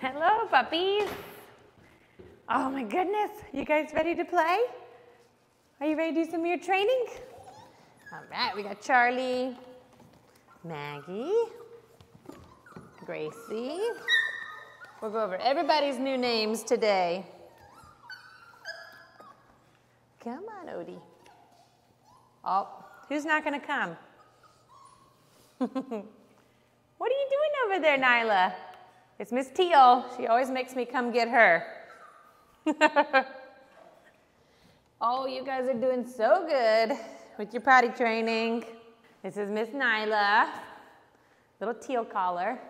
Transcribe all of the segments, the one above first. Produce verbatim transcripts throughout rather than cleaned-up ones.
Hello, puppies. Oh my goodness, you guys ready to play? Are you ready to do some of your training? All right, we got Charlie, Maggie, Gracie. We'll go over everybody's new names today. Come on, Odie. Oh, who's not gonna come? What are you doing over there, Nyla? It's Miss Teal. She always makes me come get her. Oh, you guys are doing so good with your potty training. This is Miss Nyla, little teal collar.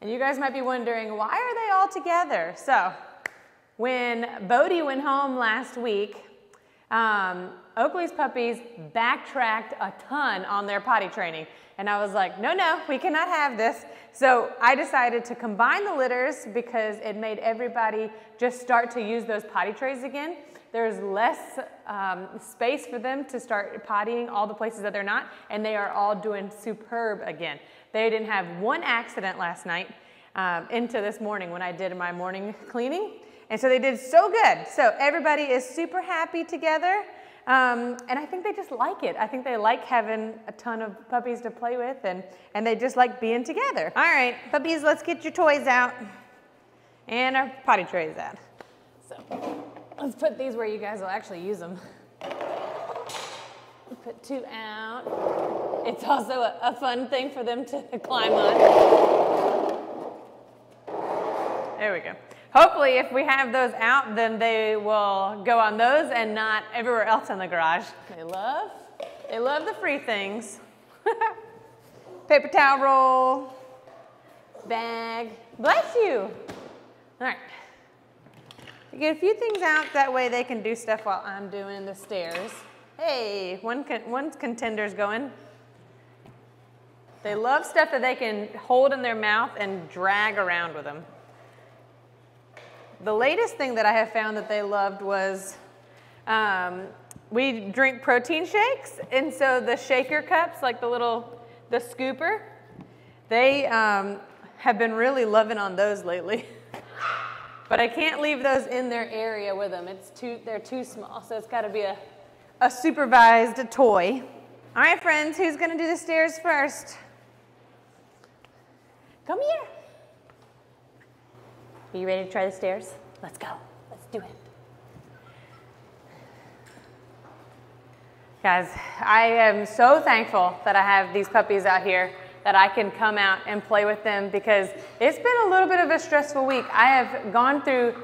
And you guys might be wondering, why are they all together? So, when Bodhi went home last week, um, Oakley's puppies backtracked a ton on their potty training. And I was like, no, no, we cannot have this. So I decided to combine the litters because it made everybody just start to use those potty trays again. There's less um, space for them to start pottying all the places that they're not, and they are all doing superb again. They didn't have one accident last night um, into this morning when I did my morning cleaning. And so they did so good. So everybody is super happy together. Um, and I think they just like it. I think they like having a ton of puppies to play with, and, and they just like being together. All right, puppies, let's get your toys out and our potty trays out. So let's put these where you guys will actually use them. Put two out. It's also a, a fun thing for them to climb on. There we go. Hopefully, if we have those out, then they will go on those and not everywhere else in the garage. They love, they love the free things. Paper towel roll, bag. Bless you. All right. You get a few things out, that way they can do stuff while I'm doing the stairs. Hey, one, con one contender's going. They love stuff that they can hold in their mouth and drag around with them. The latest thing that I have found that they loved was um, we drink protein shakes, and so the shaker cups, like the little, the scooper, they um, have been really loving on those lately. But I can't leave those in their area with them. It's too, they're too small, so it's gotta be a, a supervised toy. All right, friends, who's gonna do the stairs first? Come here. Are you ready to try the stairs? Let's go. Let's do it. Guys, I am so thankful that I have these puppies out here, that I can come out and play with them, because it's been a little bit of a stressful week. I have gone through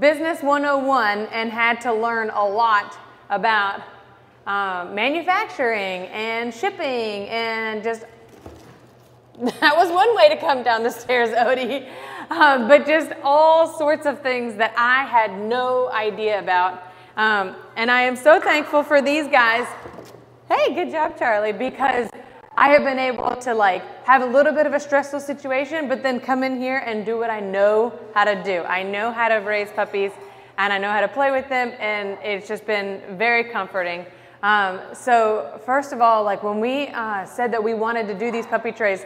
Business one oh one and had to learn a lot about um, manufacturing and shipping, and just that was one way to come down the stairs, Odie. Um, but just all sorts of things that I had no idea about. Um, and I am so thankful for these guys. Hey, good job, Charlie, because I have been able to like have a little bit of a stressful situation, but then come in here and do what I know how to do. I know how to raise puppies, and I know how to play with them, and it's just been very comforting. Um, so first of all, like when we uh, said that we wanted to do these puppy trays,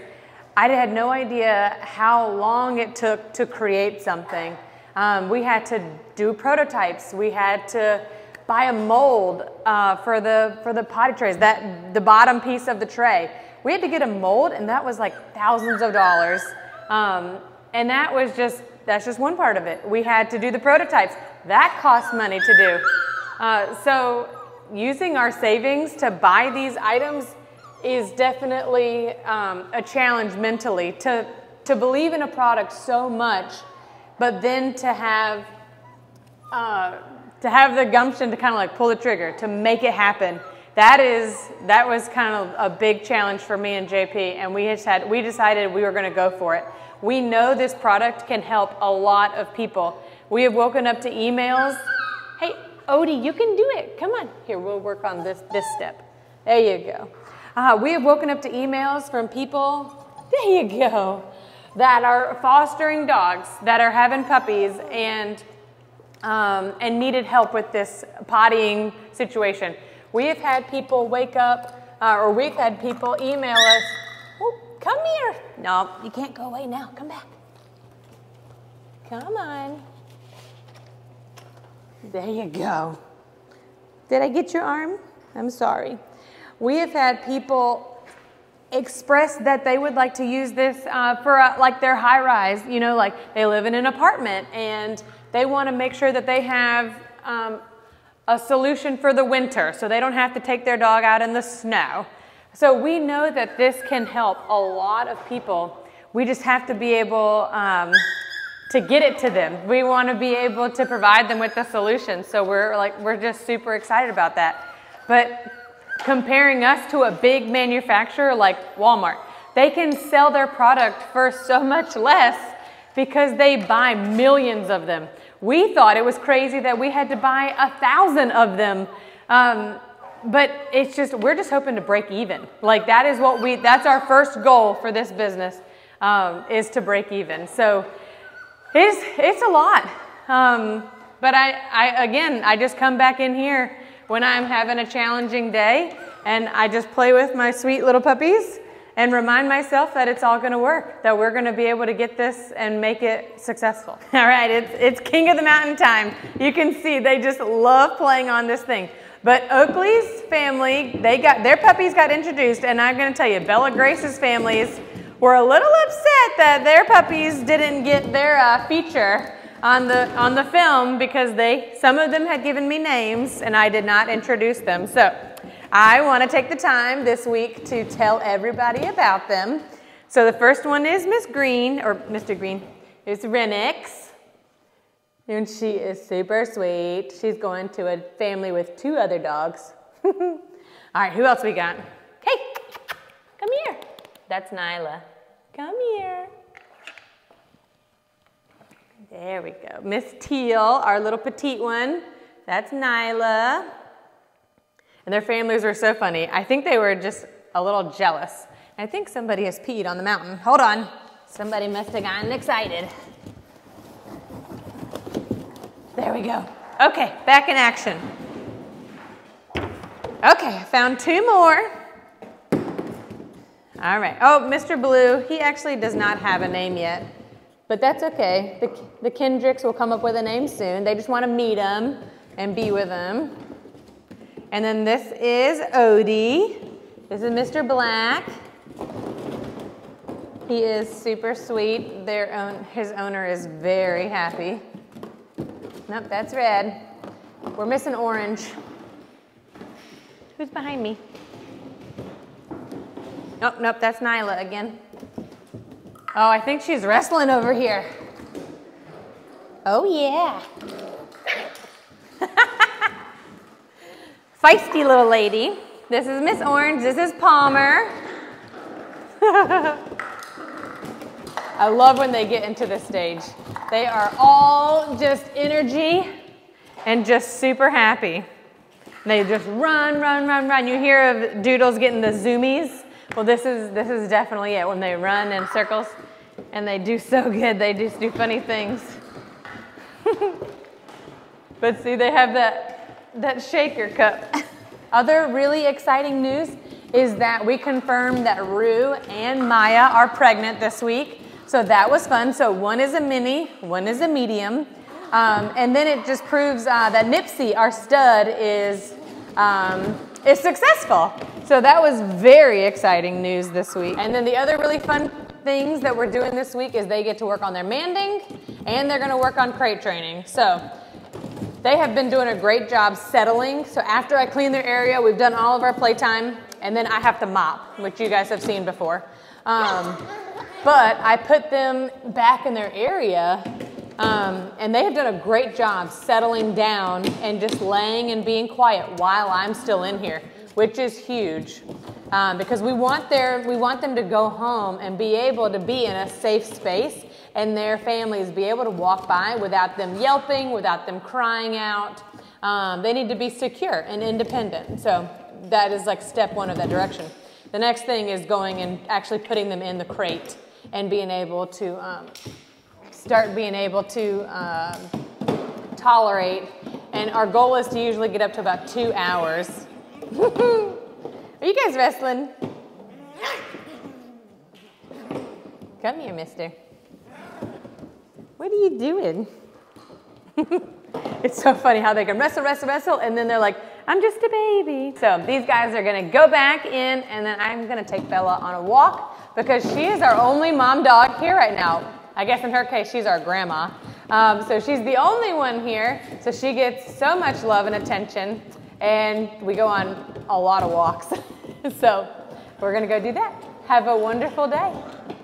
I had no idea how long it took to create something. Um, we had to do prototypes. We had to buy a mold uh, for the for the potty trays, that the bottom piece of the tray. We had to get a mold, and that was like thousands of dollars. Um, and that was just that's just one part of it. We had to do the prototypes. That cost money to do. Uh, so using our savings to buy these items is definitely um, a challenge mentally, to, to believe in a product so much, but then to have, uh, to have the gumption to kind of like pull the trigger, to make it happen. That is, that was kind of a big challenge for me and J P, and we just had, we decided we were gonna go for it. We know this product can help a lot of people. We have woken up to emails. Hey, Odie, you can do it, come on. Here, we'll work on this, this step. There you go. Uh, we have woken up to emails from people, there you go, that are fostering dogs, that are having puppies, and, um, and needed help with this pottying situation. We have had people wake up, uh, or we've had people email us, oh, come here. No, you can't go away now, come back. Come on. There you go. Did I get your arm? I'm sorry. We have had people express that they would like to use this uh, for uh, like their high rise, you know, like they live in an apartment and they want to make sure that they have um, a solution for the winter so they don't have to take their dog out in the snow. So we know that this can help a lot of people. We just have to be able um, to get it to them. We want to be able to provide them with the solution. So we're like, we're just super excited about that. But comparing us to a big manufacturer like Walmart, they can sell their product for so much less because they buy millions of them. We thought it was crazy that we had to buy a thousand of them. Um, but it's just, we're just hoping to break even. Like that is what we, that's our first goal for this business, um, is to break even. So it's, it's a lot. Um, but I, I, again, I just come back in here when I'm having a challenging day and I just play with my sweet little puppies and remind myself that it's all gonna work, that we're gonna be able to get this and make it successful. All right, it's, it's King of the Mountain time. You can see they just love playing on this thing. But Oakley's family, they got, their puppies got introduced, and I'm gonna tell you, Bella Grace's families were a little upset that their puppies didn't get their uh, feature on the, on the film, because they, some of them had given me names and I did not introduce them. So I want to take the time this week to tell everybody about them. So the first one is Miss Green, or Mister Green, it's Renix. And she is super sweet. She's going to a family with two other dogs. All right, who else we got? Hey, come here. That's Nyla. Come here. There we go. Miss Teal, our little petite one. That's Nyla. And their families were so funny. I think they were just a little jealous. I think somebody has peed on the mountain. Hold on. Somebody must have gotten excited. There we go. Okay, back in action. Okay, I found two more. All right. Oh, Mister Blue, he actually does not have a name yet. But that's okay. The, the Kendricks will come up with a name soon. They just want to meet them and be with them. And then this is Odie. This is Mister Black. He is super sweet. Their own, his owner is very happy. Nope, that's Red. We're missing Orange. Who's behind me? Nope, nope, that's Nyla again. Oh, I think she's wrestling over here. Oh, yeah. Feisty little lady. This is Miss Orange. This is Palmer. I love when they get into this stage. They are all just energy and just super happy. They just run, run, run, run. You hear of doodles getting the zoomies. Well, this is, this is definitely it, when they run in circles, and they do so good. They just do funny things. But see, they have that, that shaker cup. Other really exciting news is that we confirmed that Rue and Maya are pregnant this week. So that was fun. So one is a mini, one is a medium. Um, and then it just proves uh, that Nipsey, our stud, is... Um, is successful. So that was very exciting news this week. And then the other really fun things that we're doing this week is they get to work on their manding, and they're going to work on crate training. So they have been doing a great job settling. So after I clean their area, we've done all of our playtime, and then I have to mop, which you guys have seen before. Um, but I put them back in their area, Um, and they have done a great job settling down and just laying and being quiet while I'm still in here, which is huge, um, because we want their, we want them to go home and be able to be in a safe space, and their families be able to walk by without them yelping, without them crying out. Um, they need to be secure and independent. So that is like step one of that direction. The next thing is going and actually putting them in the crate and being able to... Um, start being able to um, tolerate, and our goal is to usually get up to about two hours. Are you guys wrestling? Come here, mister. what are you doing? It's so funny how they can wrestle, wrestle, wrestle, and then they're like, I'm just a baby. So these guys are gonna go back in, and then I'm gonna take Bella on a walk because she is our only mom dog here right now. I guess in her case, she's our grandma. Um, so she's the only one here, so she gets so much love and attention, and we go on a lot of walks. So we're gonna go do that. Have a wonderful day.